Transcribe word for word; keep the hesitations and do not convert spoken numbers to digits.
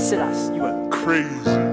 Silas, you were crazy.